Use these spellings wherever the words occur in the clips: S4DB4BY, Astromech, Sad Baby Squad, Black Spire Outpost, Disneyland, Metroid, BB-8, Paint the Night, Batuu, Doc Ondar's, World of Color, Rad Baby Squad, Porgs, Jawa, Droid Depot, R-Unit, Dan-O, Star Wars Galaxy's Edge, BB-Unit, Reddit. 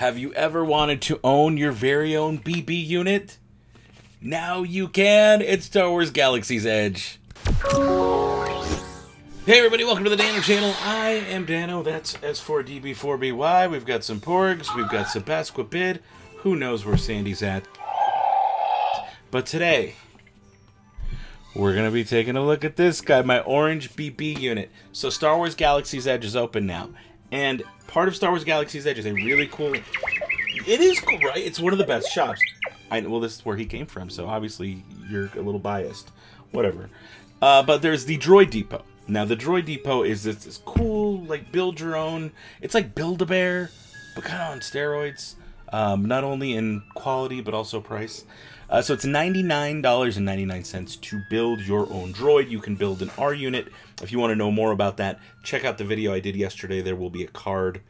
Have you ever wanted to own your very own BB unit? Now you can! It's Star Wars Galaxy's Edge. Hey everybody, welcome to the Dan-O channel. I am Dan-O, that's S4DB4BY. We've got some Porgs, we've got Sebasquipid. Who knows where Sandy's at? But today, we're going to be taking a look at this guy, my orange BB unit. So Star Wars Galaxy's Edge is open now. And part of Star Wars Galaxy's Edge is a really cool... It is cool, right? It's one of the best shops. Well, this is where he came from, so obviously you're a little biased. Whatever. But there's the Droid Depot. Now, the Droid Depot is this cool, like, build-your-own... It's like Build-A-Bear, but kind of on steroids. Not only in quality, but also price. So it's $99.99 to build your own droid. You can build an R-Unit. If you want to know more about that, check out the video I did yesterday. There will be a card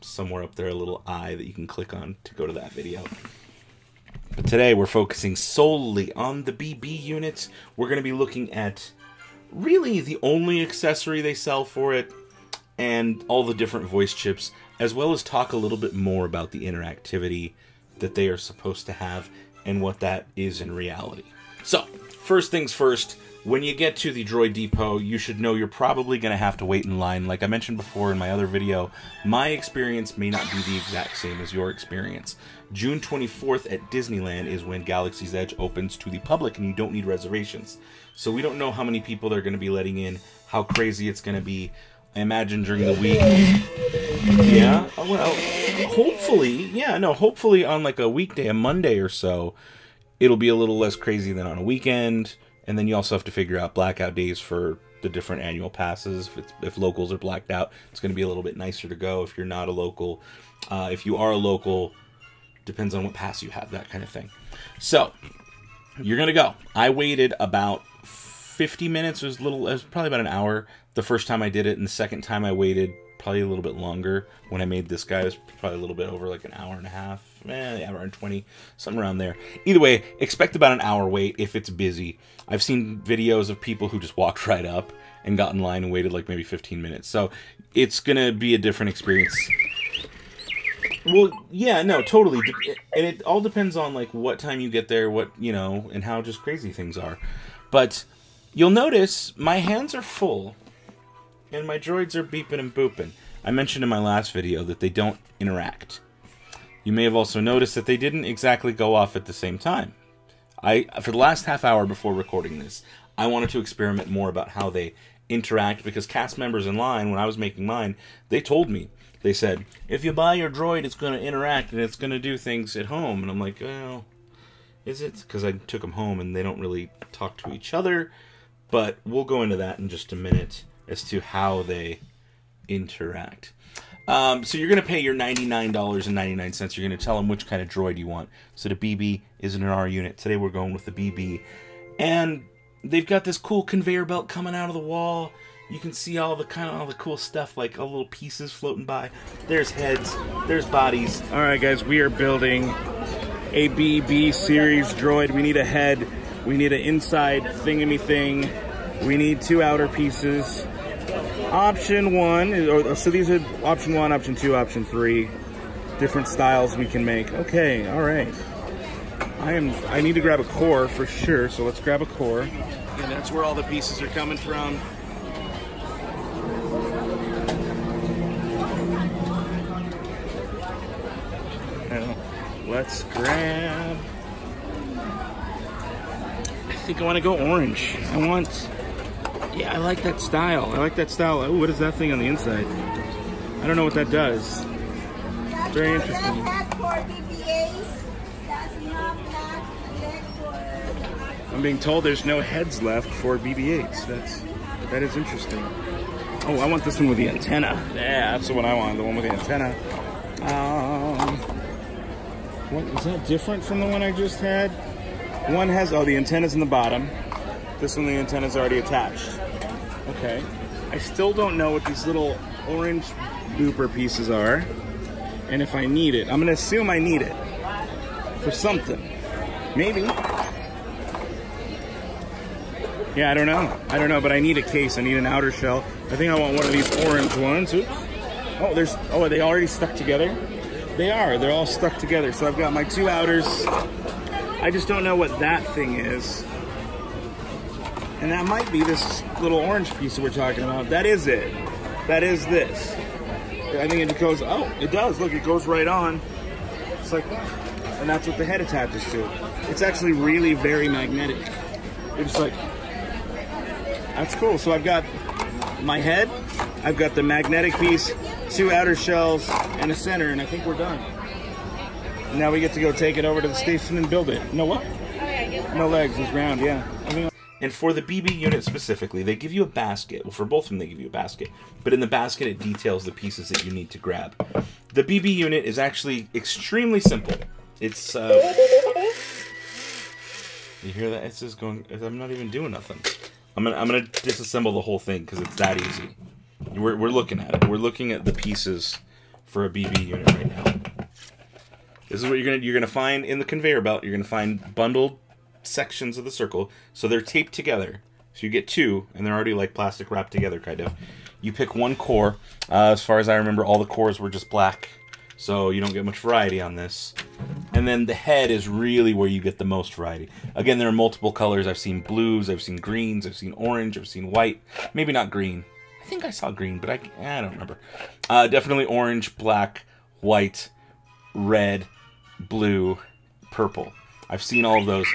somewhere up there, a little eye that you can click on to go to that video. But today we're focusing solely on the BB units. We're going to be looking at really the only accessory they sell for it and all the different voice chips, as well as talk a little bit more about the interactivity that they are supposed to have and what that is in reality. So, first things first, when you get to the Droid Depot, you should know you're probably going to have to wait in line. Like I mentioned before in my other video, my experience may not be the exact same as your experience. June 24th at Disneyland is when Galaxy's Edge opens to the public and you don't need reservations. So we don't know how many people they're going to be letting in, how crazy it's going to be. I imagine during the week, yeah, well, hopefully, yeah, no, hopefully on like a weekday, a Monday or so, it'll be a little less crazy than on a weekend, and then you also have to figure out blackout days for the different annual passes. If locals are blacked out, it's going to be a little bit nicer to go if you're not a local. If you are a local, depends on what pass you have, that kind of thing. So, you're going to go. I waited about 50 minutes, it was probably about an hour the first time I did it, and the second time I waited probably a little bit longer. When I made this guy, it was probably a little bit over like an hour and a half, hour and 20, something around there. Either way, expect about an hour wait if it's busy. I've seen videos of people who just walked right up and got in line and waited like maybe 15 minutes. So it's gonna be a different experience. Well, yeah, no, totally. And it all depends on like what time you get there, what, you know, and how just crazy things are. But you'll notice my hands are full and my droids are beeping and booping. I mentioned in my last video that they don't interact. You may have also noticed that they didn't exactly go off at the same time. For the last half hour before recording this, I wanted to experiment more about how they interact, because cast members in line, when I was making mine, they told me, they said, if you buy your droid, it's going to interact and it's going to do things at home. And I'm like, well, is it? Because I took them home and they don't really talk to each other. But we'll go into that in just a minute as to how they interact. So you're going to pay your $99.99. You're going to tell them which kind of droid you want. So the BB isn't an R unit. Today we're going with the BB. And they've got this cool conveyor belt coming out of the wall. You can see all the cool stuff, like all little pieces floating by. There's heads. There's bodies. All right, guys, we are building a BB series droid. We need a head. We need an inside thingamy thing. We need two outer pieces. Option one, so these are option one, option two, option three. Different styles we can make. Okay, all right. I need to grab a core for sure, so let's grab a core. And that's where all the pieces are coming from. Now, let's grab... I think I want to go orange. Yeah, I like that style. I like that style. Oh, what is that thing on the inside? I don't know what that does. Very interesting. I'm being told there's no heads left for BB-8s. That is interesting. Oh, I want this one with the antenna. Yeah, that's the one I want, the one with the antenna. What, is that different from the one I just had? One has, oh, the antenna's in the bottom. This one, the antenna's already attached. Okay. I still don't know what these little orange booper pieces are, and if I need it. I'm gonna assume I need it for something. Maybe. Yeah, I don't know. I don't know, but I need a case. I need an outer shell. I think I want one of these orange ones. Oops. Oh, are they already stuck together? They are. They're all stuck together. So I've got my two outers. I just don't know what that thing is. And that might be this little orange piece that we're talking about. That is it. That is this. I think it goes, oh, it does. Look, it goes right on. It's like that. And that's what the head attaches to. It's actually really very magnetic. It's like, that's cool. So I've got my head, I've got the magnetic piece, two outer shells, and a center, and I think we're done. Now we get to go take it over to the station and build it. No what? No legs, it's round, yeah. And for the BB unit specifically, they give you a basket. Well, for both of them, they give you a basket. But in the basket, it details the pieces that you need to grab. The BB unit is actually extremely simple. It's, you hear that? It's just going, I'm not even doing nothing. I'm gonna disassemble the whole thing because it's that easy. We're looking at it. We're looking at the pieces for a BB unit right now. This is what you're gonna find in the conveyor belt. You're gonna find bundled sections of the circle, so they're taped together. So you get two, and they're already like plastic wrapped together, kind of. You pick one core. As far as I remember, all the cores were just black, so you don't get much variety on this. And then the head is really where you get the most variety. Again, there are multiple colors. I've seen blues, I've seen greens, I've seen orange, I've seen white. Maybe not green. I think I saw green, but I don't remember. Definitely orange, black, white, red, blue, purple. I've seen all of those.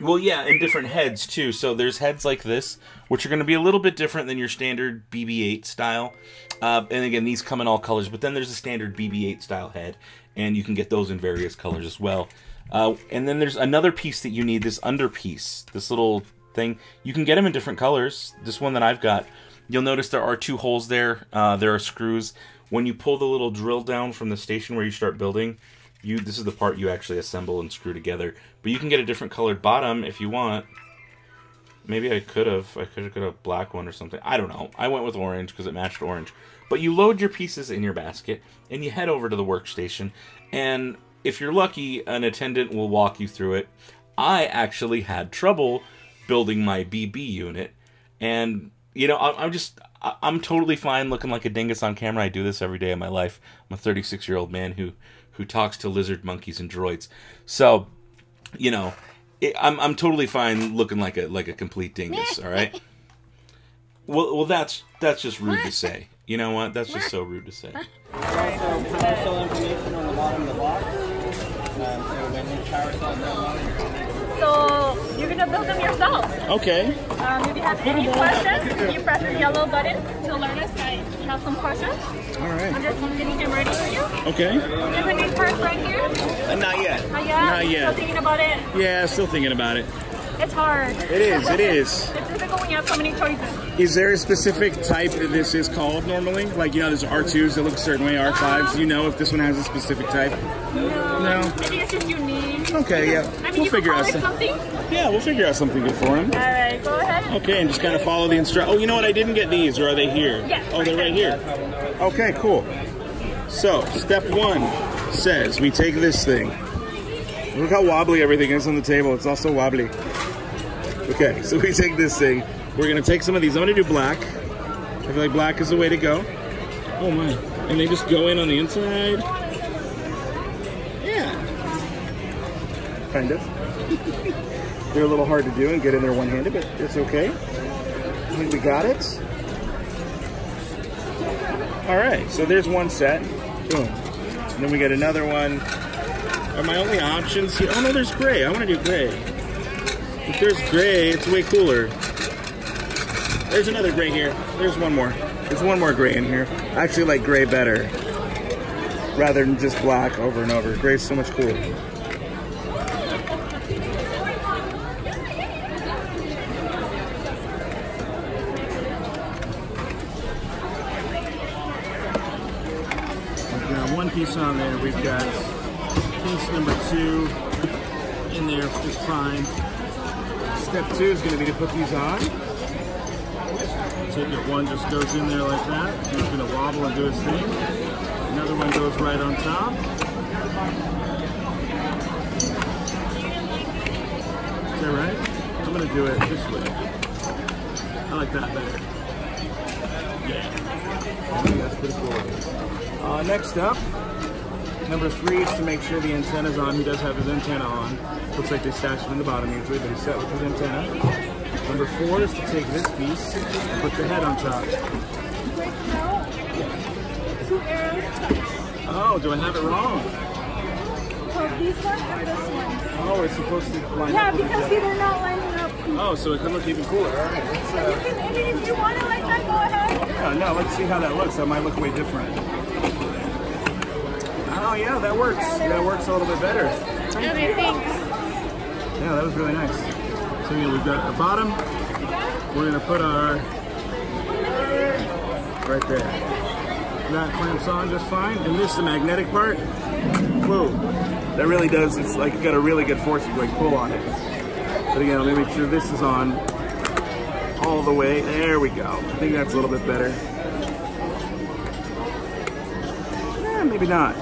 Well, yeah, and different heads, too. So there's heads like this, which are going to be a little bit different than your standard BB-8 style. And again, these come in all colors. But then there's a standard BB-8 style head, and you can get those in various colors as well. And then there's another piece that you need, this under piece, this little thing. You can get them in different colors. This one that I've got, you'll notice there are two holes there. There are screws. When you pull the little drill down from the station where you start building, this is the part you actually assemble and screw together. But you can get a different colored bottom if you want. Maybe I could have got a black one or something. I don't know. I went with orange because it matched orange. But you load your pieces in your basket and you head over to the workstation. And if you're lucky, an attendant will walk you through it. I actually had trouble building my BB unit. And, you know, I'm totally fine looking like a dingus on camera. I do this every day of my life. I'm a 36-year-old man who talks to lizard monkeys and droids. So, you know, I'm totally fine looking like a complete dingus, all right? Well, that's just rude to say. You know what? That's just so rude to say. So, carousel information on the bottom of the box. So you're gonna build them yourself. Okay. If you have any questions, you press the yellow button to learn us. You have some questions? All right. I'm just gonna get ready for you. Okay. Is it your first right here? Not yet. Not yet. Not yet. Still thinking about it. Yeah, still thinking about it. It's hard. It is. It is. It's difficult when you have so many choices. Is there a specific type that this is called normally? Like, you know, there's R2s that look a certain way, R5s. You know if this one has a specific type? No. No. Maybe it's just unique. Okay, yeah. I mean, we'll figure out something. Yeah, we'll figure out something good for him. All right, go ahead. Okay, and just kind of follow the instructions. Oh, you know what? I didn't get these, or are they here? Yeah. Oh, they're right here. Okay, cool. So, step one says we take this thing. Look how wobbly everything is on the table. It's also wobbly. Okay, so we take this thing. We're going to take some of these. I'm going to do black. I feel like black is the way to go. Oh, my. And they just go in on the inside. Yeah. Kind of. They're a little hard to do and get in there one-handed, but it's okay. I think we got it. All right, so there's one set. Boom. And then we get another one. Are my only options here? Oh no, there's gray. I want to do gray. If there's gray, it's way cooler. There's another gray here. There's one more. There's one more gray in here. I actually like gray better rather than just black over and over. Gray's so much cooler. We've got one piece on there. We've got piece number two in there is fine. Step two is going to be to put these on. Ticket one just goes in there like that. It's going to wobble and do its thing. Another one goes right on top. Is that right? I'm going to do it this way. I like that better. That's pretty cool. Next up, number 3 is to make sure the antenna's on. He does have his antenna on. Looks like they stashed it in the bottom usually, but he's set with his antenna. Number 4 is to take this piece and put the head on top. Oh, do I have it wrong? Oh, these one or this one? Oh, it's supposed to line up. Yeah, because see, they're not lining up. Oh, so it could look even cooler. All right, let's, you can edit if you want it like that, go ahead. Yeah, no, let's see how that looks. That might look way different. Oh, yeah, that works. That works a little bit better. Okay, thanks. Yeah, that was really nice. So, yeah, we've got the bottom. We're going to put our... right there. That clamps on just fine, and this is the magnetic part. Whoa, that really does. It's like got a really good force like pull on it. But again, let me make sure this is on all the way. There we go. I think that's a little bit better. Eh, maybe not.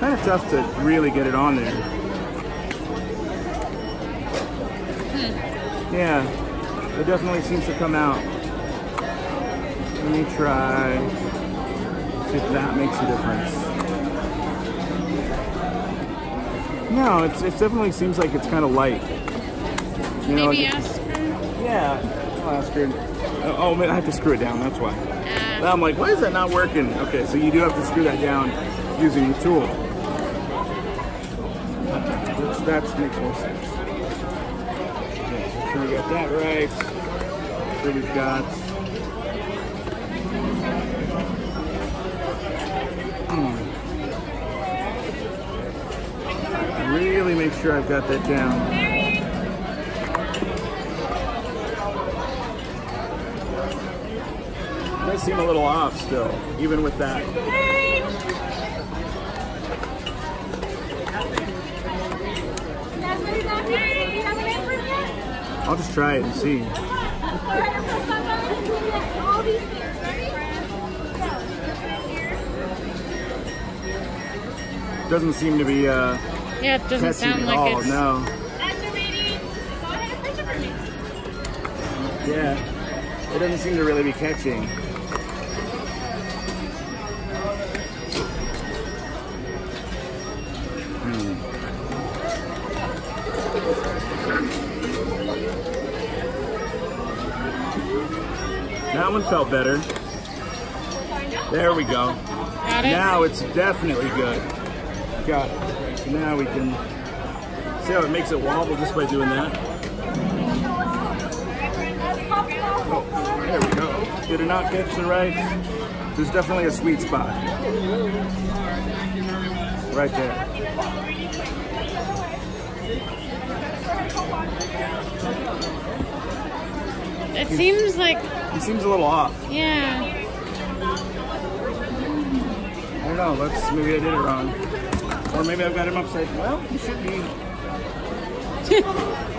Kind of tough to really get it on there. Yeah, it definitely seems to come out. Let me try. If that makes a difference. No, it definitely seems like it's kind of light. You know, maybe ask her? Yeah, I'll ask her. Oh, man, I have to screw it down, that's why. I'm like, why is that not working? Okay, so you do have to screw that down using the tool. That makes more sense. Okay, make sure we got that right. Make sure we've got... really make sure I've got that down. It does seem a little off still, even with that. I'll just try it and see. Doesn't seem to be yeah, it doesn't sound like all. It's... no. Yeah, it doesn't seem to really be catching. That one felt better. There we go. Got it? Now it's definitely good. Got it. Now we can see how it makes it wobble just by doing that. Oh, there we go. Did it not catch the right? There's definitely a sweet spot. Right there. It seems like... it seems a little off. Yeah. I don't know. Let's, maybe I did it wrong. Or maybe I've got him upside. Well, he should be.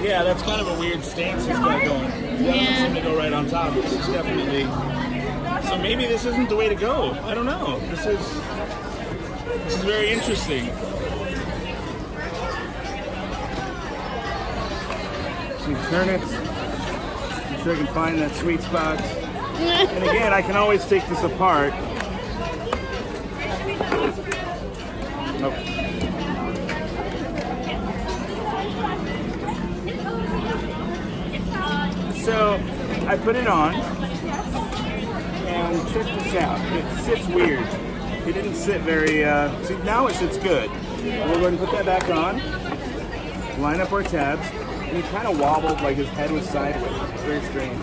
Yeah, that's kind of a weird stance he's got going. Yeah. Doesn't seem to go right on top. It's definitely. So maybe this isn't the way to go. I don't know. This is very interesting. So turn it. I'm sure I can find that sweet spot. And again, I can always take this apart. So I put it on and check this out. It sits weird. It didn't sit very, see, now it sits good. We'll go ahead and put that back on, line up our tabs, and he kind of wobbled like his head was sideways. It's very strange.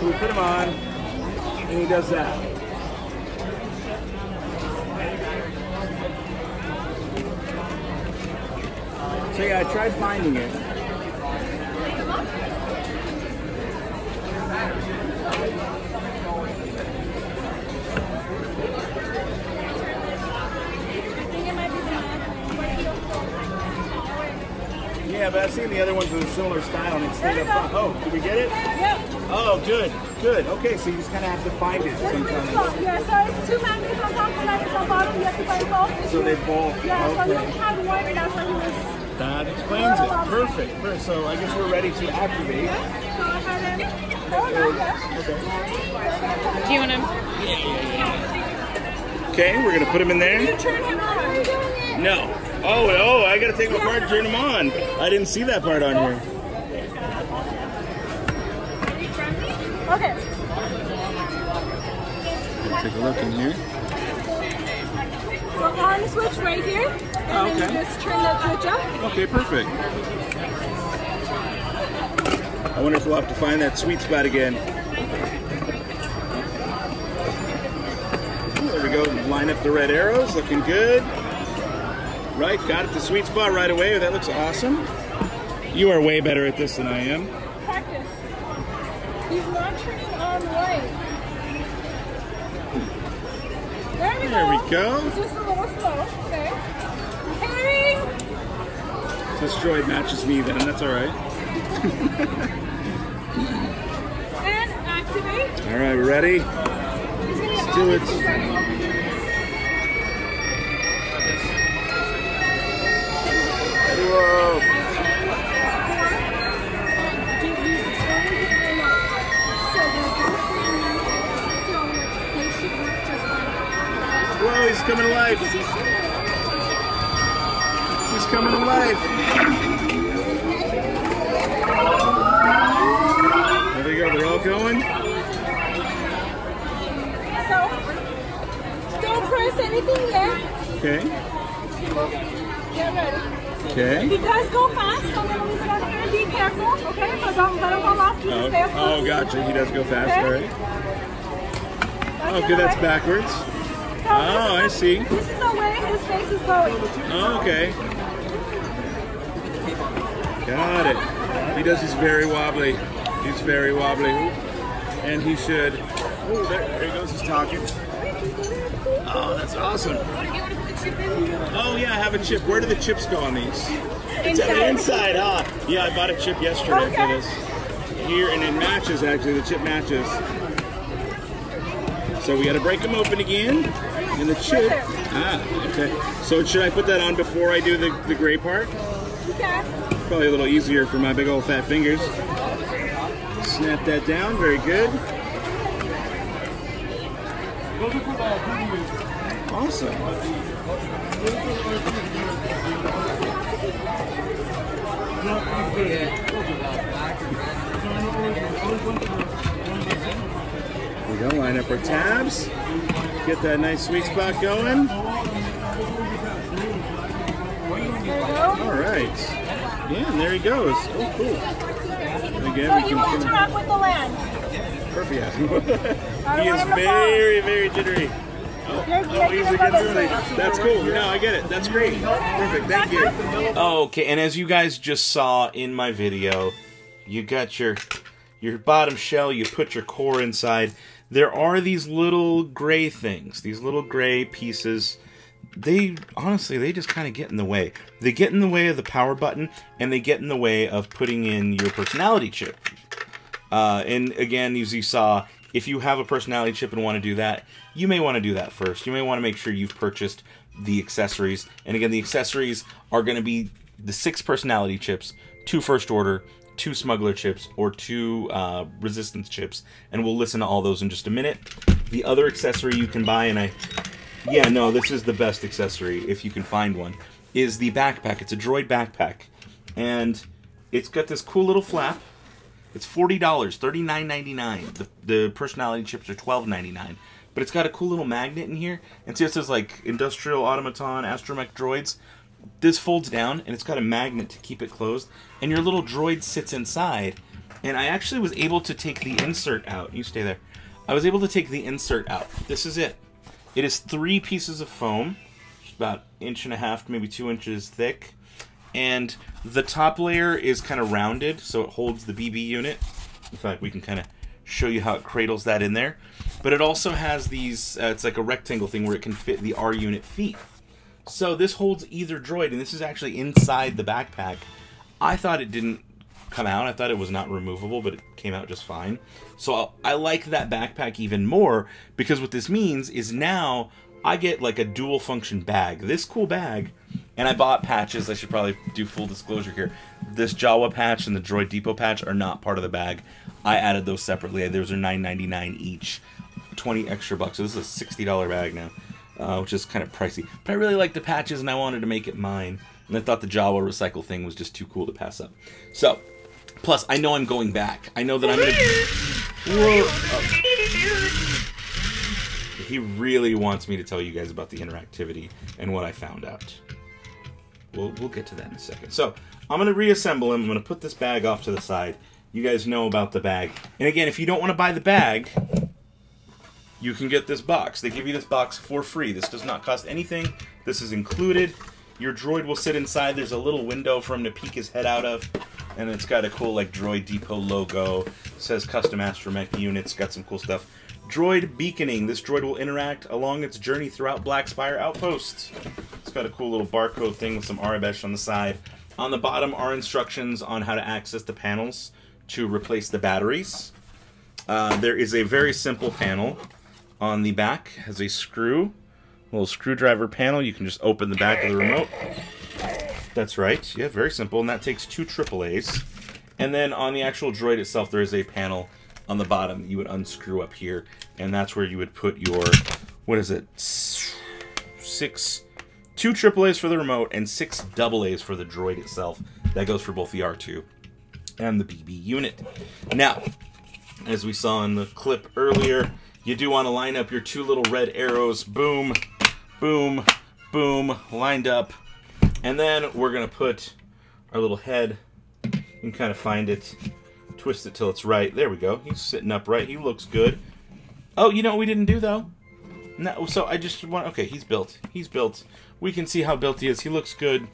So we put him on and he does that. So yeah, I tried finding it. Yeah, but I've seen the other ones with a similar style and it's stayed up. Oh, did we get it? Yep. Oh, good, good. Okay, so you just kind of have to find it sometimes. Yeah, so it's two magnets on top and magnets on bottom. You have to find both. So they both. Yeah, okay. So you only had one and that's why he was... That explains it. Perfect. So I guess we're ready to activate. Do you want him? Okay, we're gonna put him in there. You turn him on. No. Oh, oh! I gotta take my part and turn him on. I didn't see that part on here. Okay. Let's take a look in here. So on the switch right here, and then you just turn that switch up. Okay, perfect. I wonder if we'll have to find that sweet spot again. There we go, line up the red arrows, looking good. Right, got it, the sweet spot right away. That looks awesome. You are way better at this than I am. Practice. He's not turning on the light. There we go. There we go. It's just a little slow, okay. Hey! This droid matches me then, that's all right. And activate. All right, we're ready. Let's do it. Whoa. Whoa, he's coming to life. He's coming to life. There we go, they're all going. So, don't press anything yet. Okay. Get ready. Okay. If you guys go fast, I'm going to leave it up there. Be careful, okay? So don't let him go off. Oh, stay up close. Oh, gotcha. He does go fast, okay. All right. That's okay, that's backwards. So oh, I see. This is the way his face is going. Oh, okay. Got it. He does. He's very wobbly. He's very wobbly. And he should. Oh, there he goes. He's talking. Oh, that's awesome. Oh yeah, I have a chip. Where do the chips go on these? Inside. Inside, huh? Yeah, I bought a chip yesterday for this. Here, and it matches actually, the chip matches. So we gotta break them open again. And the chip, okay. So should I put that on before I do the gray part? Okay. Probably a little easier for my big old fat fingers. Snap that down, very good. Awesome. We're going to line up our tabs, get that nice sweet spot going. All right. Yeah, and there he goes. Oh, cool. Again, so you won't interact with the land. Perfect. He is very, very jittery. Oh, he's against me. That's cool. No, I get it. That's great. Perfect. Thank you. Okay, and as you guys just saw in my video, you got your bottom shell, you put your core inside. There are these little gray things, these little gray pieces. They, honestly, they just kind of get in the way. They get in the way of the power button, and they get in the way of putting in your personality chip. And again, as you saw, if you have a personality chip and want to do that, you may want to do that first. You may want to make sure you've purchased the accessories. And again, the accessories are going to be the 6 personality chips, 2 first order, 2 smuggler chips, or 2 resistance chips. And we'll listen to all those in just a minute. The other accessory you can buy, and yeah, no, this is the best accessory, if you can find one, is the backpack. It's a droid backpack. And it's got this cool little flap. It's $40, $39.99. The personality chips are $12.99. But it's got a cool little magnet in here. And see, it says like industrial automaton, Astromech droids. This folds down, and it's got a magnet to keep it closed. And your little droid sits inside. And I actually was able to take the insert out. You stay there. I was able to take the insert out. This is it. It is 3 pieces of foam, about 1.5 inches, maybe 2 inches thick. And the top layer is kind of rounded, so it holds the BB unit. In fact, we can kind of show you how it cradles that in there. But it also has these, it's like a rectangle thing where it can fit the R-Unit feet. So this holds either droid, and this is actually inside the backpack. I thought it didn't come out. I thought it was not removable, but it came out just fine. So I like that backpack even more, because what this means is now I get like a dual function bag. This cool bag And I bought patches. I should probably do full disclosure here. This Jawa patch and the Droid Depot patch are not part of the bag. I added those separately. Those are $9.99 each. 20 extra bucks. So this is a $60 bag now, which is kind of pricey. But I really like the patches, and I wanted to make it mine. And I thought the Jawa recycle thing was just too cool to pass up. So, plus, I know I'm going back. I know that I'm going to... Oh. He really wants me to tell you guys about the interactivity and what I found out. We'll get to that in a second. So, I'm going to reassemble him. I'm going to put this bag off to the side. You guys know about the bag. And again, if you don't want to buy the bag, you can get this box. They give you this box for free. This does not cost anything. This is included. Your droid will sit inside. There's a little window for him to peek his head out of. And it's got a cool, like, Droid Depot logo. It says custom Astromech units. Got some cool stuff. Droid beaconing. This droid will interact along its journey throughout Black Spire Outpost. It's got a cool little barcode thing with some Arabesh on the side. On the bottom are instructions on how to access the panels to replace the batteries. There is a very simple panel on the back. It has a screw, a little screwdriver panel. You can just open the back of the remote. That's right. Yeah, very simple. And that takes 2 AAAs. And then on the actual droid itself, there is a panel on the bottom that you would unscrew up here, and that's where you would put your, what is it, 2 AAAs for the remote and 6 AAs for the droid itself. That goes for both the R2 and the BB unit. Now, as we saw in the clip earlier, you do want to line up your 2 little red arrows, boom, boom, boom, lined up, and then we're going to put our little head, you can kind of find it, twist it till it's right. There we go. He's sitting upright. He looks good. Oh, you know what we didn't do, though? No, so I just want... Okay, he's built. He's built. We can see how built he is. He looks good.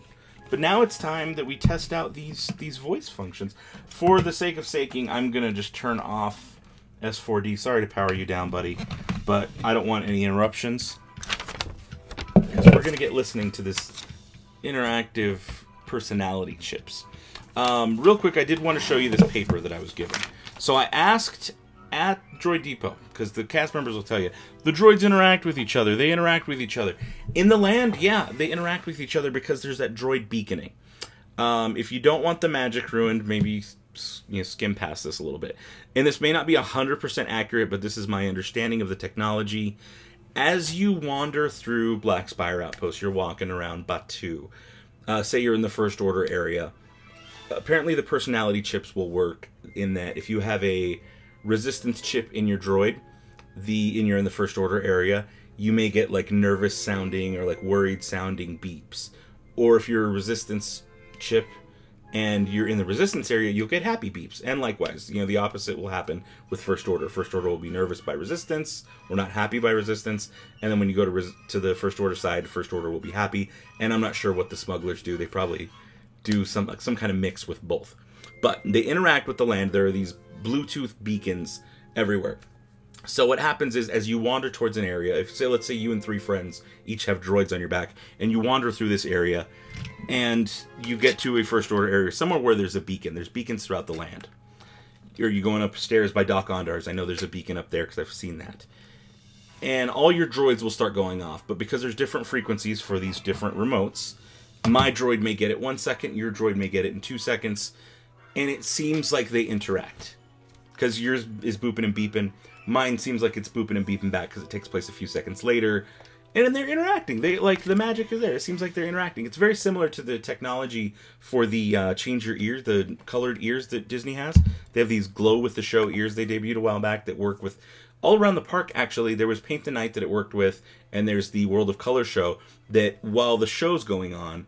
But now it's time that we test out these voice functions. For the sake of saking, I'm going to just turn off S4D. Sorry to power you down, buddy. But I don't want any interruptions. Because we're going to get listening to this interactive personality chips. Real quick, I did want to show you this paper that I was given. So I asked at Droid Depot, because the cast members will tell you, the droids interact with each other. They interact with each other. In the land, yeah, they interact with each other because there's that droid beaconing. If you don't want the magic ruined, maybe skim past this a little bit. And this may not be 100% accurate, but this is my understanding of the technology. As you wander through Black Spire Outpost, you're walking around Batuu. Say you're in the First Order area. Apparently the personality chips will work in that if you have a resistance chip in your droid, you're in the First Order area, you may get like nervous sounding or like worried sounding beeps. Or if you're a resistance chip and you're in the resistance area, you'll get happy beeps. And likewise, you know, the opposite will happen with First Order. First Order will be nervous by resistance or not happy by resistance. And then when you go to the First Order side, First Order will be happy. And I'm not sure what the smugglers do. They probably do some kind of mix with both. But they interact with the land. There are these Bluetooth beacons everywhere. So what happens is as you wander towards an area, if say let's say you and 3 friends each have droids on your back, and you wander through this area, and you get to a First Order area, somewhere where there's a beacon. There's beacons throughout the land. Or you're going upstairs by Doc Ondar's. I know there's a beacon up there because I've seen that. And all your droids will start going off, but because there's different frequencies for these different remotes, my droid may get it 1 second, your droid may get it in 2 seconds, and it seems like they interact. Because yours is booping and beeping, mine seems like it's booping and beeping back because it takes place a few seconds later, and then they're interacting. They like the magic is there. It seems like they're interacting. It's very similar to the technology for the change your ears, the colored ears that Disney has. They have these glow with the show ears they debuted a while back that work with all around the park, actually. There was Paint the Night that it worked with, and there's the World of Color show that while the show's going on,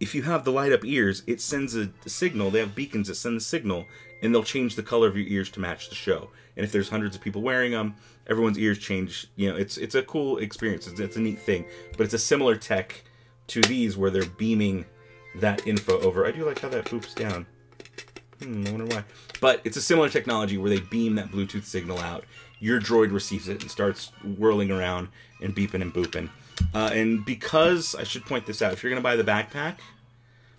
if you have the light-up ears, it sends a signal. They have beacons that send the signal, and they'll change the color of your ears to match the show. And if there's hundreds of people wearing them, everyone's ears change. You know, it's a cool experience. It's a neat thing, but it's a similar tech to these where they're beaming that info over. I do like how that boops down. I wonder why. But it's a similar technology where they beam that Bluetooth signal out. Your droid receives it and starts whirling around and beeping and booping. And because, I should point this out, if you're going to buy the backpack,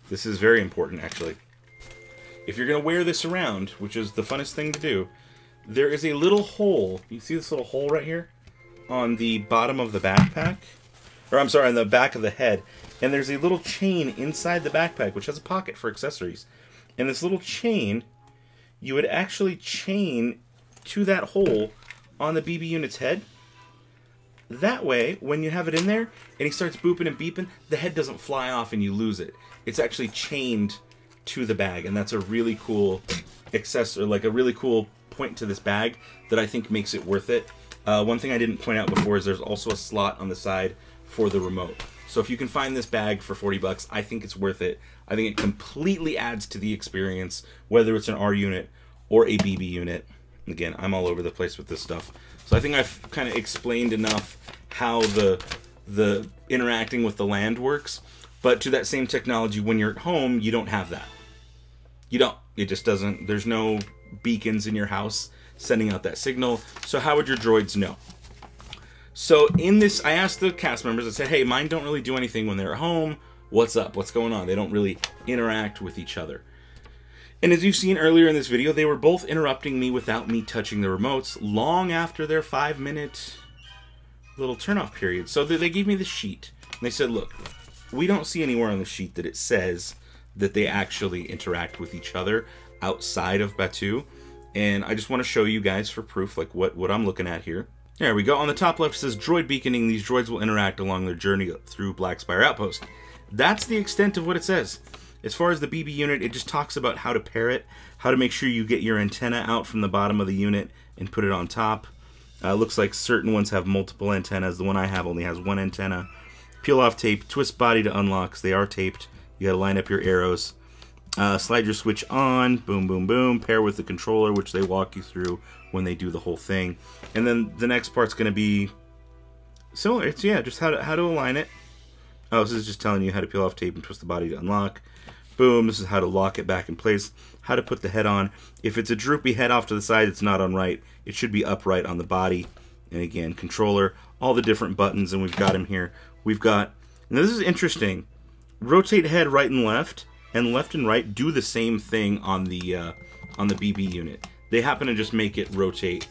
this is very important actually. If you're going to wear this around, which is the funnest thing to do, there is a little hole. You see this little hole right here? On the bottom of the backpack? or I'm sorry, on the back of the head. And there's a little chain inside the backpack, which has a pocket for accessories. And this little chain, you would actually chain to that hole on the BB unit's head. That way, when you have it in there, and he starts booping and beeping, the head doesn't fly off and you lose it. It's actually chained to the bag, and that's a really cool accessory, like a really cool point to this bag that I think makes it worth it. One thing I didn't point out before is there's also a slot on the side for the remote. So if you can find this bag for 40 bucks, I think it's worth it. I think it completely adds to the experience, whether it's an R unit or a BB unit. Again, I'm all over the place with this stuff. So I think I've kind of explained enough how the interacting with the land works. But to that same technology, when you're at home, you don't have that. You don't. It just doesn't. There's no beacons in your house sending out that signal. So how would your droids know? So in this, I asked the cast members, I said, hey, mine don't really do anything when they're at home. What's up? What's going on? They don't really interact with each other. And as you've seen earlier in this video, they were both interrupting me without me touching the remotes long after their 5-minute little turnoff period. So they gave me the sheet. And they said, look, we don't see anywhere on the sheet that it says that they actually interact with each other outside of Batuu. And I just want to show you guys for proof, like what I'm looking at here. There we go. On the top left says droid beaconing. These droids will interact along their journey through Black Spire Outpost. That's the extent of what it says. As far as the BB unit, it just talks about how to pair it, how to make sure you get your antenna out from the bottom of the unit and put it on top. Looks like certain ones have multiple antennas. The one I have only has one antenna. Peel off tape, twist body to unlock. They are taped. You gotta line up your arrows. Slide your switch on, boom, boom, boom, pair with the controller, which they walk you through when they do the whole thing. And then the next part's going to be similar. It's, yeah, just how to align it. Oh, this is just telling you how to peel off tape and twist the body to unlock. Boom, this is how to lock it back in place, how to put the head on. If it's a droopy head off to the side, it's not on right. It should be upright on the body. And again, controller, all the different buttons, and we've got them here. We've got, and this is interesting, rotate head right and left. And left and right do the same thing on the BB unit. They happen to just make it rotate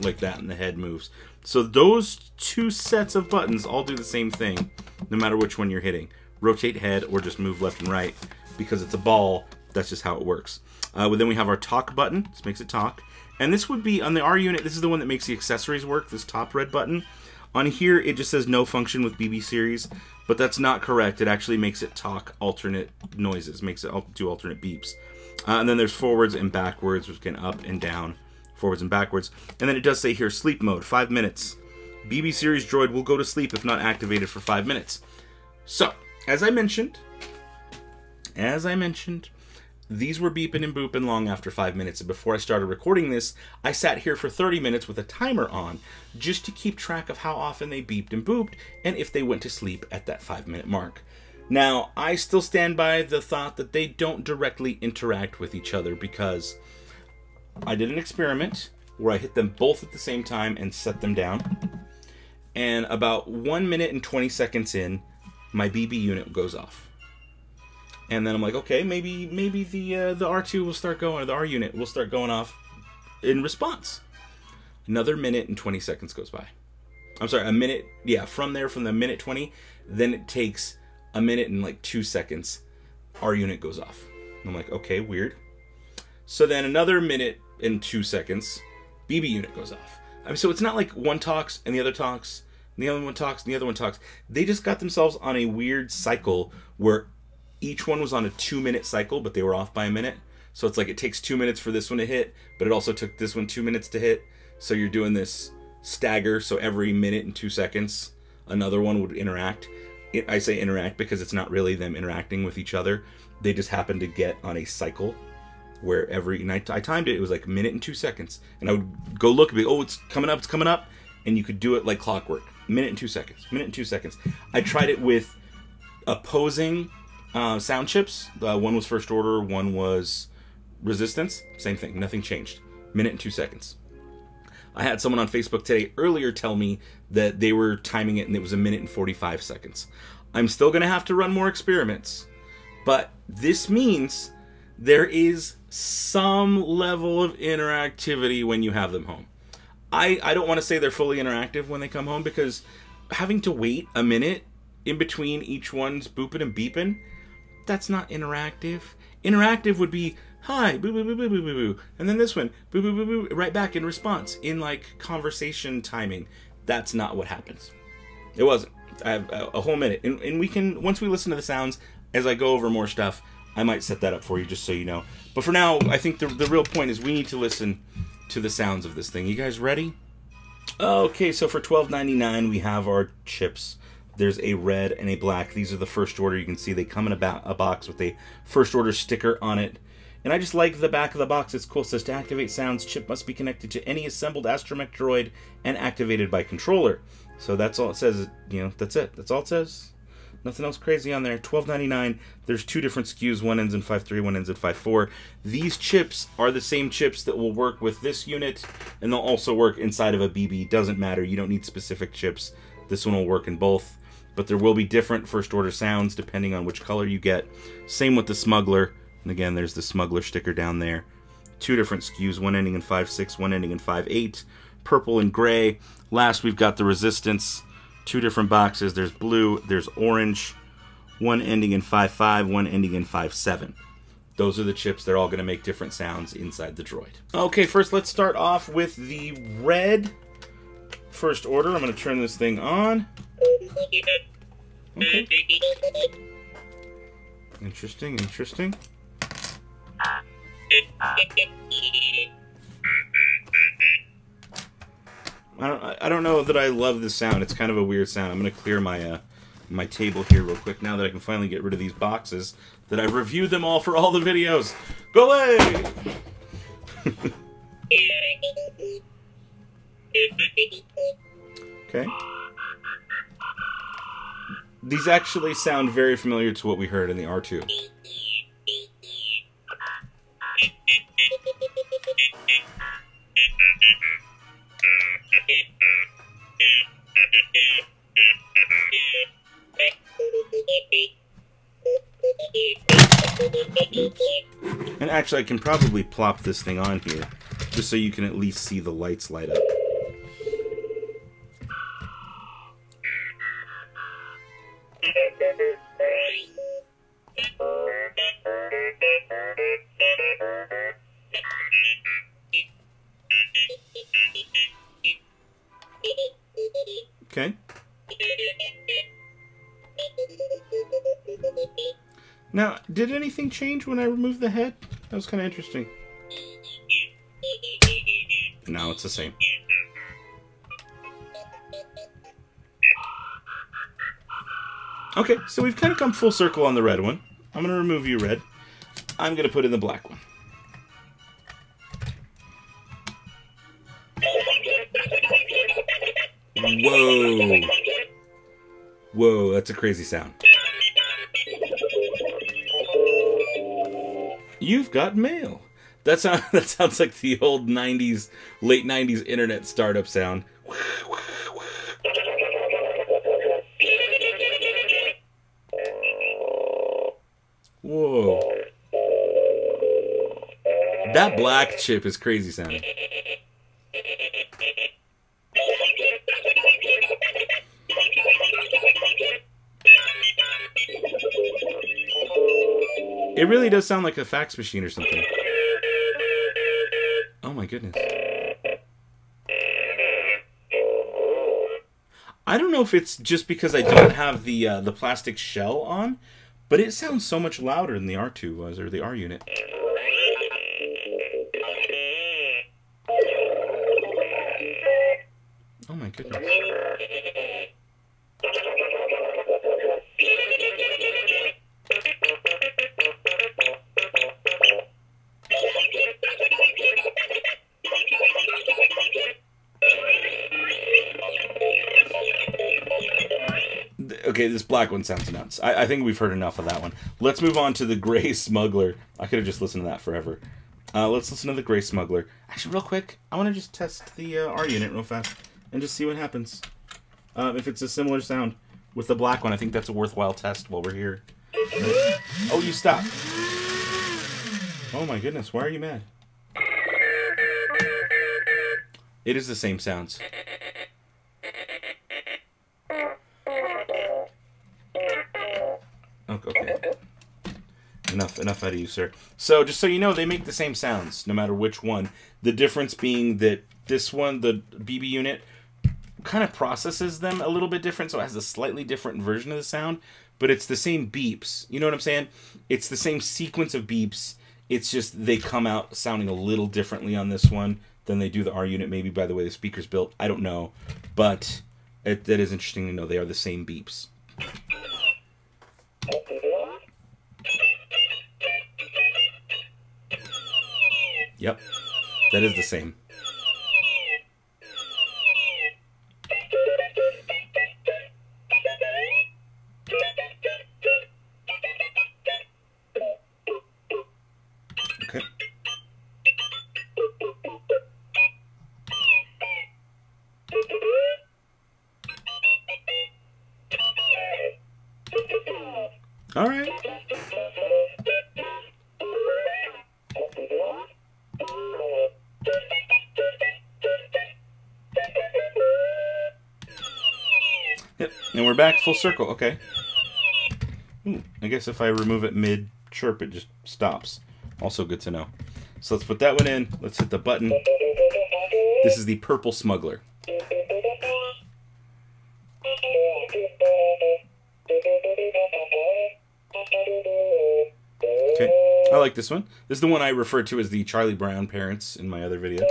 like that, and the head moves. So those two sets of buttons all do the same thing, no matter which one you're hitting. Rotate head or just move left and right because it's a ball. That's just how it works. Then we have our talk button. This makes it talk. And this would be on the R unit. This is the one that makes the accessories work. This top red button. On here, it just says no function with BB series, but that's not correct. It actually makes it talk alternate noises, makes it do alternate beeps. And then there's forwards and backwards, which can up and down, forwards and backwards. And then it does say here, sleep mode, 5 minutes. BB series droid will go to sleep if not activated for 5 minutes. So, as I mentioned, these were beeping and booping long after 5 minutes. And before I started recording this, I sat here for 30 minutes with a timer on just to keep track of how often they beeped and booped and if they went to sleep at that 5-minute mark. Now, I still stand by the thought that they don't directly interact with each other because I did an experiment where I hit them both at the same time and set them down. And about 1 minute and 20 seconds in, my BB unit goes off. And then I'm like, okay, maybe the R2 will start going, or the R unit will start going off in response. Another minute and 20 seconds goes by. I'm sorry, a minute, yeah, from the minute 20, then it takes a minute and like 2 seconds, R unit goes off. I'm like, okay, weird. So then another minute and 2 seconds, BB unit goes off. I mean, so it's not like one talks and the other talks, and the other one talks and the other one talks. They just got themselves on a weird cycle where each one was on a 2-minute cycle, but they were off by a minute. So it's like it takes 2 minutes for this one to hit, but it also took this one 2 minutes to hit. So you're doing this stagger. So every minute and 2 seconds, another one would interact. I say interact because it's not really them interacting with each other. They just happen to get on a cycle where every, and I timed it. It was like a minute and 2 seconds. And I would go look and be, oh, it's coming up, it's coming up. And you could do it like clockwork. Minute and 2 seconds, minute and 2 seconds. I tried it with opposing sound chips. One was First Order, one was Resistance. Same thing, nothing changed. Minute and 2 seconds. I had someone on Facebook today earlier tell me that they were timing it and it was a minute and 45 seconds. I'm still going to have to run more experiments, but this means there is some level of interactivity when you have them home. I don't want to say they're fully interactive when they come home because having to wait a minute in between each one's booping and beeping, that's not interactive. Interactive would be, hi, boo boo boo boo boo boo boo, and then this one, boo boo boo boo, right back in response, in like conversation timing. That's not what happens. It wasn't. I have a whole minute, and we can, once we listen to the sounds, as I go over more stuff, I might set that up for you just so you know. But for now, I think the real point is we need to listen to the sounds of this thing. You guys ready? Okay, so for $12.99 we have our chips. There's a red and a black. These are the first order. You can see they come in a box with a first order sticker on it. And I just like the back of the box. It's cool. It says, to activate sounds, chip must be connected to any assembled Astromech droid and activated by controller. So that's all it says. You know, that's it. That's all it says. Nothing else crazy on there. $12.99. There's two different SKUs. One ends in 5.3, one ends in 5.4. These chips are the same chips that will work with this unit, and they'll also work inside of a BB. Doesn't matter. You don't need specific chips. This one will work in both. But there will be different first order sounds depending on which color you get. Same with the smuggler. And again, there's the smuggler sticker down there. Two different SKUs. One ending in 5.6, one ending in 5.8. Purple and gray. Last, we've got the resistance. Two different boxes. There's blue, there's orange, one ending in 5.5, one ending in 5.7. Those are the chips. They're all going to make different sounds inside the droid. Okay, first let's start off with the red first order. I'm going to turn this thing on. Okay. Interesting, interesting. I don't know that I love this sound. It's kind of a weird sound. I'm going to clear my my table here real quick now that I can finally get rid of these boxes that I've reviewed them all for all the videos. Go away! Okay. These actually sound very familiar to what we heard in the R2. Oops. And actually I can probably plop this thing on here just so you can at least see the lights light up. Okay. Now, did anything change when I removed the head? That was kind of interesting. No, it's the same. Okay, so we've kind of come full circle on the red one. I'm going to remove you, red. I'm going to put in the black one. Whoa. Whoa, that's a crazy sound. You've got mail. That sounds like the old 90s, late 90s internet startup sound. Whoa. That black chip is crazy sounding. It really does sound like a fax machine or something. Oh my goodness. I don't know if it's just because I don't have the plastic shell on, but it sounds so much louder than the R2 was, or the R-Unit. Oh my goodness. Okay, this black one sounds nuts. I think we've heard enough of that one. Let's move on to the gray smuggler. I could have just listened to that forever. Let's listen to the gray smuggler. Actually, real quick, I want to just test the R-Unit real fast and just see what happens. If it's a similar sound with the black one, I think that's a worthwhile test while we're here. Oh, you stopped. Oh my goodness, why are you mad? It is the same sounds. Okay. Enough out of you, sir. So, just so you know, they make the same sounds, no matter which one. The difference being that this one, the BB unit, kind of processes them a little bit different, so it has a slightly different version of the sound, but it's the same beeps. You know what I'm saying? It's the same sequence of beeps. It's just they come out sounding a little differently on this one than they do the R unit, maybe by the way the speaker's built. I don't know, but that is interesting to know. They are the same beeps. Yep, that is the same. Okay. All right. And we're back full circle. Okay. Ooh, I guess if I remove it mid-chirp, it just stops. Also good to know. So let's put that one in. Let's hit the button. This is the purple smuggler. Okay. I like this one. This is the one I refer to as the Charlie Brown parents in my other video.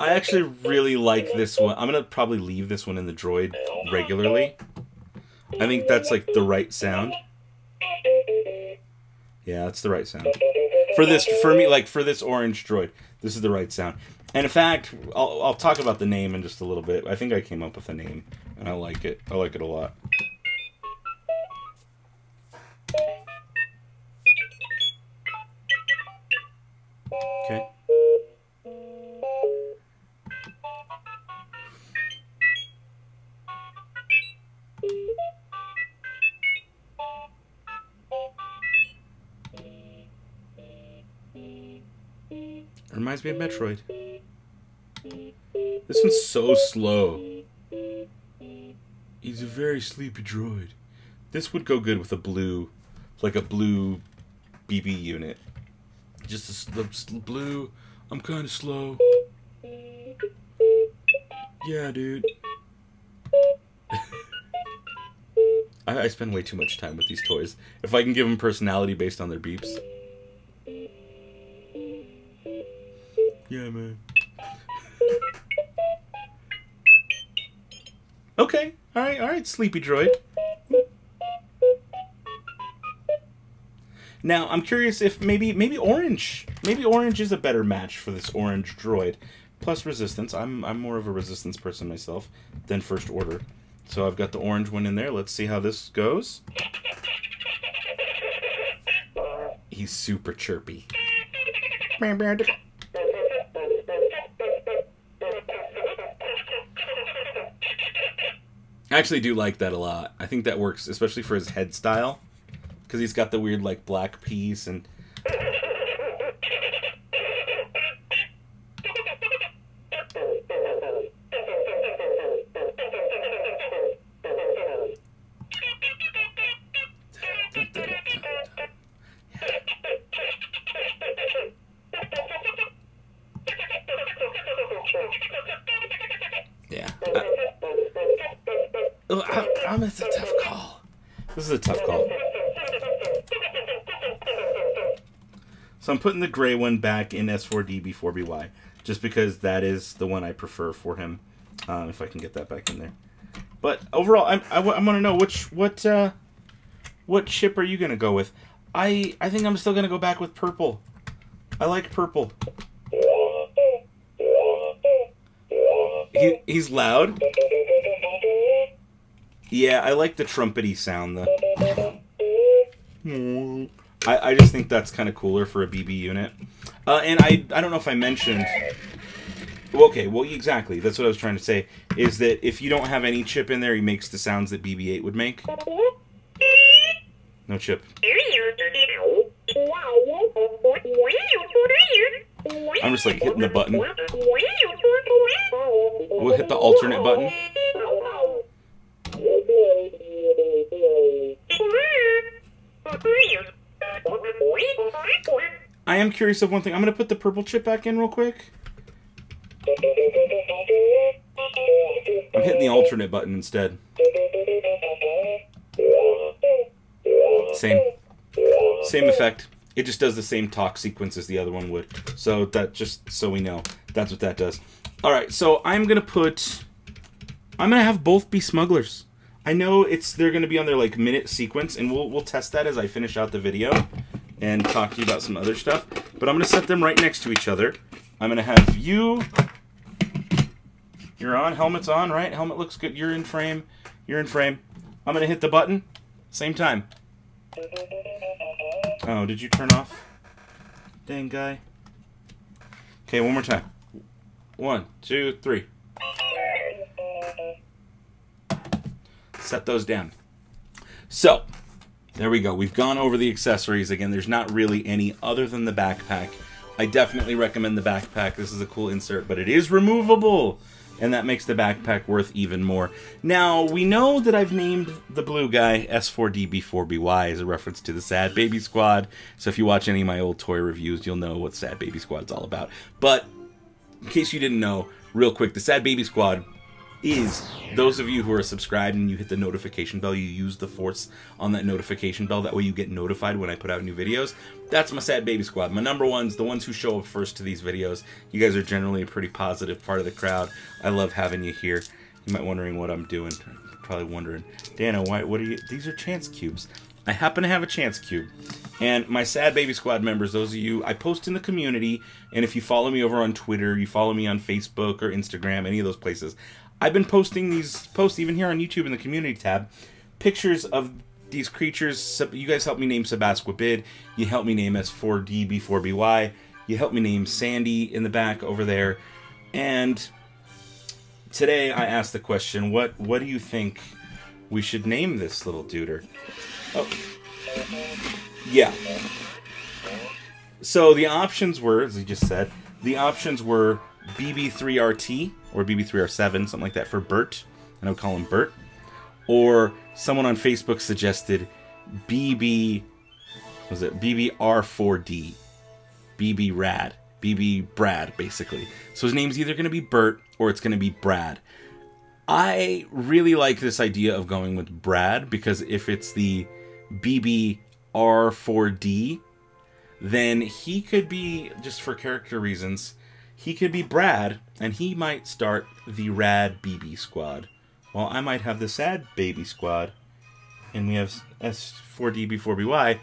I actually really like this one. I'm going to probably leave this one in the droid regularly. I think that's like the right sound. Yeah, that's the right sound. For this, for me, like for this orange droid, this is the right sound. And in fact, I'll talk about the name in just a little bit. I think I came up with a name, and I like it. I like it a lot. Okay. It reminds me of Metroid. This one's so slow. He's a very sleepy droid. This would go good with a blue, like a blue BB unit. Just the blue, I'm kind of slow. Yeah, dude. I spend way too much time with these toys. If I can give them personality based on their beeps. Yeah, man. Okay. All right, sleepy droid. Now, I'm curious if maybe orange is a better match for this orange droid. Plus resistance. I'm more of a resistance person myself than first order. So I've got the orange one in there. Let's see how this goes. He's super chirpy. I actually do like that a lot. I think that works, especially for his head style, because he's got the weird, like, black piece and... Yeah. It's a tough call. This is a tough call. So I'm putting the gray one back in S4D B4BY, just because that is the one I prefer for him. If I can get that back in there. But overall, I want to know what ship are you gonna go with? I think I'm still gonna go back with purple. I like purple. He's loud. Yeah, I like the trumpety sound though. I just think that's kind of cooler for a BB unit. And I don't know if I mentioned, Okay, well, exactly. That's what I was trying to say, is that if you don't have any chip in there, he makes the sounds that BB-8 would make. No chip. I'm just, like, hitting the button. We'll hit the alternate button. I am curious of one thing. I'm going to put the purple chip back in real quick. I'm hitting the alternate button instead. Same effect. It just does the same talk sequence as the other one would. So that, just so we know, that's what that does. Alright, so I'm going to put... I'm going to have both be smugglers. I know they're going to be on their, like, minute sequence, and we'll test that as I finish out the video and talk to you about some other stuff. But I'm going to set them right next to each other. I'm going to have you... You're on. Helmet's on, right? Helmet looks good. You're in frame. You're in frame. I'm going to hit the button. Same time. Oh, did you turn off? Dang guy. Okay, one more time. 1, 2, 3. Set those down. So, there we go. We've gone over the accessories. Again, there's not really any other than the backpack. I definitely recommend the backpack. This is a cool insert, but it is removable. And that makes the backpack worth even more. Now, we know that I've named the blue guy S4DB4BY as a reference to the Sad Baby Squad. So if you watch any of my old toy reviews, you'll know what Sad Baby Squad's all about. But, in case you didn't know, real quick, the Sad Baby Squad is those of you who are subscribed and you hit the notification bell, you use the force on that notification bell, that way you get notified when I put out new videos. That's my Sad Baby Squad. My number ones, the ones who show up first to these videos. You guys are generally a pretty positive part of the crowd. I love having you here. You might be wondering what I'm doing. You're probably wondering, Dan-O, why, what are you, these are chance cubes. I happen to have a chance cube. And my Sad Baby Squad members, those of you, I post in the community, and if you follow me over on Twitter, you follow me on Facebook or Instagram, any of those places, I've been posting these posts, even here on YouTube in the community tab, pictures of these creatures. You guys helped me name Sebasquabid, you helped me name S4DB4BY, you helped me name Sandy in the back over there, and today I asked the question, what do you think we should name this little duder? Oh, yeah. So the options were, as I just said, the options were BB3RT, or BB3R7, something like that, for Bert, and I would call him Bert. Or someone on Facebook suggested BBR4D, BB Rad, BB Brad, basically. So his name's either going to be Bert or it's going to be Brad. I really like this idea of going with Brad, because if it's the BBR4D, then he could be, just for character reasons, he could be Brad, and he might start the Rad BB Squad. While I might have the Sad Baby Squad, and we have S4DB4BY,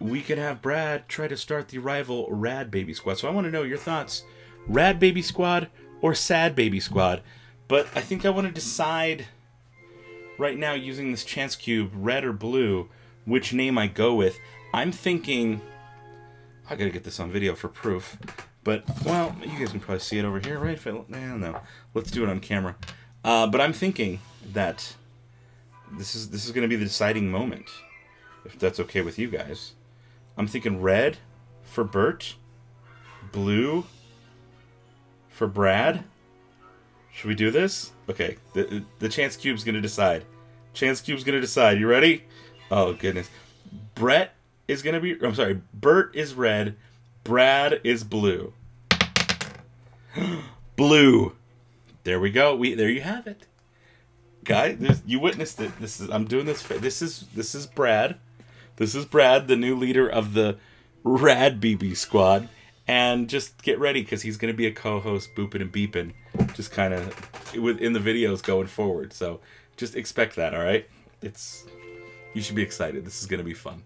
we could have Brad try to start the rival Rad Baby Squad. So I want to know your thoughts. Rad Baby Squad or Sad Baby Squad? But I think I want to decide right now, using this chance cube, red or blue, which name I go with. I'm thinking... I gotta get this on video for proof. But, well, you guys can probably see it over here, right? If I don't know. Let's do it on camera. But I'm thinking that this is going to be the deciding moment, if that's okay with you guys. I'm thinking red for Bert, blue for Brad. Should we do this? Okay, the chance cube's going to decide. Chance cube's going to decide. You ready? Oh, goodness. Brett is going to be... I'm sorry, Bert is red. Brad is blue. Blue. There we go. There you have it, guys. You witnessed it. This is I'm doing this. This is Brad. This is Brad, the new leader of the Rad BB Squad. And just get ready, because he's going to be a co-host, booping and beeping, just kind of in the videos going forward. So just expect that. All right. You should be excited. This is going to be fun.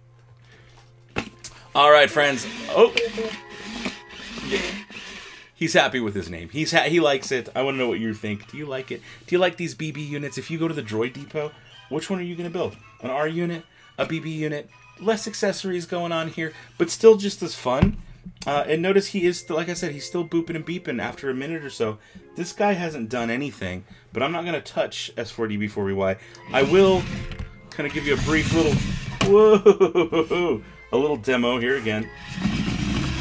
All right, friends. Oh, yeah. He's happy with his name. He likes it. I want to know what you think. Do you like it? Do you like these BB units? If you go to the Droid Depot, which one are you going to build? An R unit, a BB unit? Less accessories going on here, but still just as fun. And notice he is, like I said, he's still booping and beeping after a minute or so. This guy hasn't done anything, but I'm not going to touch S4D B4BY. I will kind of give you a brief little, whoa, a little demo here again.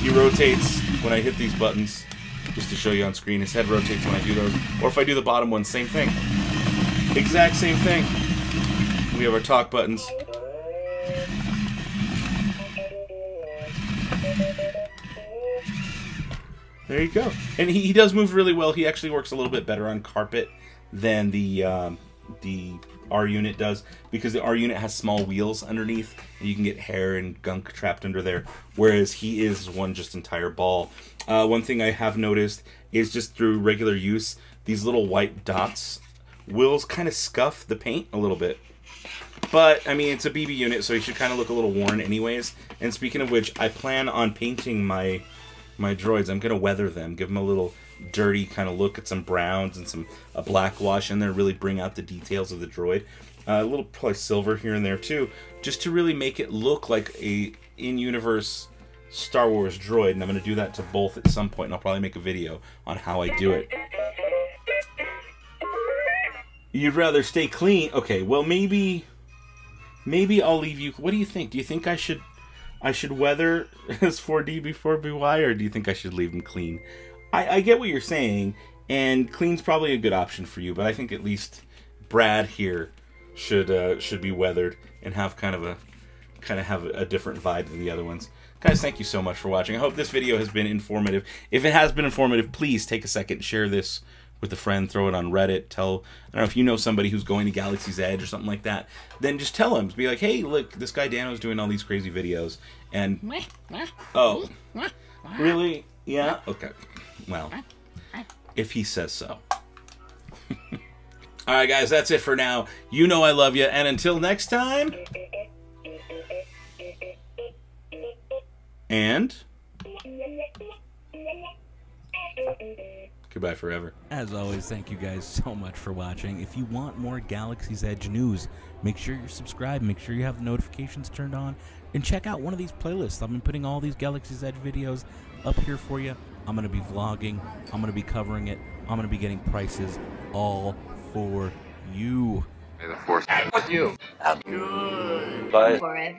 He rotates when I hit these buttons, just to show you on screen. His head rotates when I do those. Or if I do the bottom one, same thing. Exact same thing. We have our talk buttons. There you go. And he does move really well. He actually works a little bit better on carpet than the R-Unit does, because the R-Unit has small wheels underneath, and you can get hair and gunk trapped under there, whereas he is one just entire ball. One thing I have noticed is just through regular use, these little white dots will kind of scuff the paint a little bit. But, I mean, it's a BB unit, so he should kind of look a little worn anyways. And speaking of which, I plan on painting my droids. I'm going to weather them, give them a little dirty kind of look at some browns and a black wash in there, really bring out the details of the droid. A little probably silver here and there too, just to really make it look like a in-universe Star Wars droid. And I'm going to do that to both at some point, and I'll probably make a video on how I do it. You'd rather stay clean? Okay, well maybe I'll leave you. What do you think? Do you think I should weather S4D before BY, or do you think I should leave him clean? I get what you're saying, and clean's probably a good option for you, but I think at least Brad here should be weathered and have kind of have a different vibe than the other ones. Guys, thank you so much for watching. I hope this video has been informative. If it has been informative, please take a second, share this with a friend, throw it on Reddit, tell, I don't know, if you know somebody who's going to Galaxy's Edge or something like that, then just tell him, be like, hey, look, this guy Dan-O's doing all these crazy videos, and, oh, really? Yeah? Okay. Well, if he says so. All right, guys, that's it for now. You know I love you, and until next time, and goodbye forever. As always, thank you guys so much for watching. If you want more Galaxy's Edge news, make sure you're subscribed, make sure you have the notifications turned on, and check out one of these playlists. I've been putting all these Galaxy's Edge videos up here for you. I'm going to be vlogging, I'm going to be covering it, I'm going to be getting prices all for you. May the force be with you. Bye. Forever.